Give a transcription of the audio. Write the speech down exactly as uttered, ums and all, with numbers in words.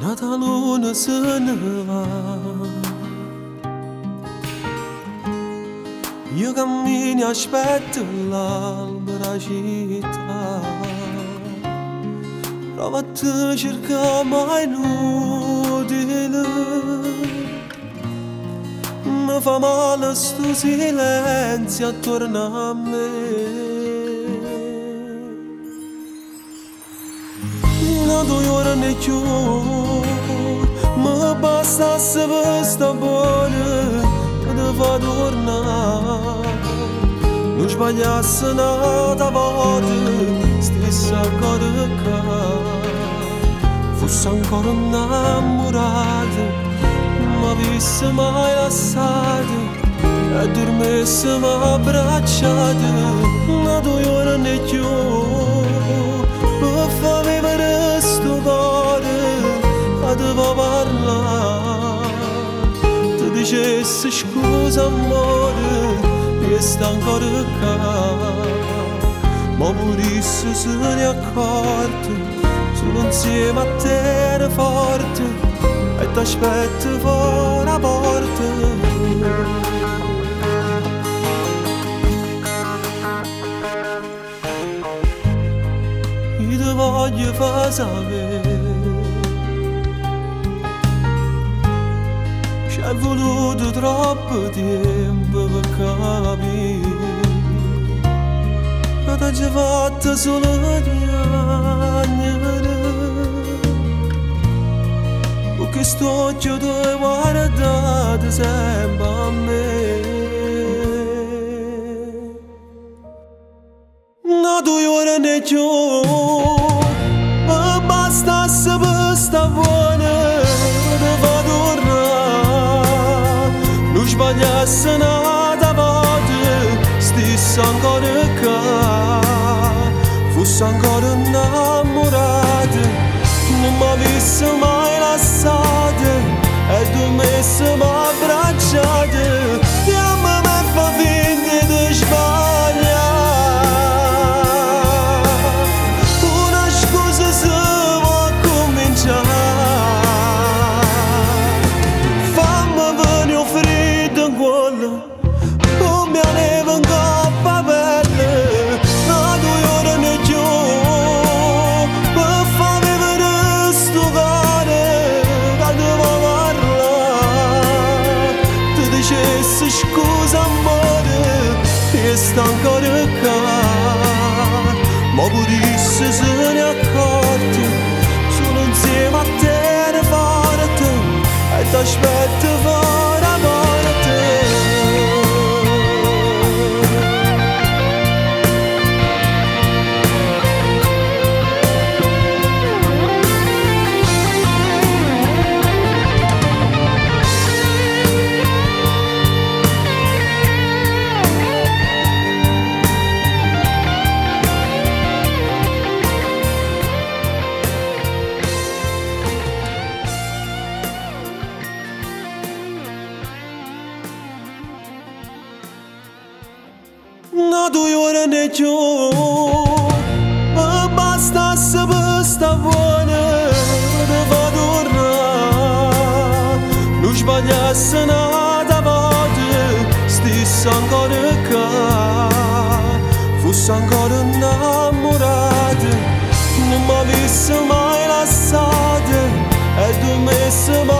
나다로운 스느와 유감민 야시베틀랄 브라시타 라바트 쥘카 마이누 딜르 마파마르 스투 실렌지 attorno a me. Não dou hora nenhuma, mas passa se vesta bolha, cada vadorna, nos banhas nada vale, stressa carca, fuçam corona morada, uma vez mais assado, adormece uma abraçada, não dou hora nenhuma, mas fome para Ti dicessi scusa amore, resta ancora qua, ma morissi se ne accorti, sono insieme a te forte, e t'aspetto fuori la porta. Io ti voglio far sapere C'è voluto troppo tempo per capire Che t'ha già fatta solo piangere O che sto giù dove guardate sempre a me No due ore ne giù Ma bastasse per sta buona Sbagliassena davanti, stessa ancora qua, fosse ancora innamorata, non mi avesse mai lasciata, e tu mi sei abbracciata, e a me mi fa finire di sbagliare, una scusa si può cominciare. Scusa amore, resta ancora qua, ma purisse se ne accorti, sono insieme a te ne forte, e t'aspetto fuori a morte. No due ore ne giù Ma bastasse per sta buona Te va tornare Non sbagliasse nada volte Stessa ancora qua Fosse ancora innamorata Non mi avesse mai lasciata E tu mi sei mai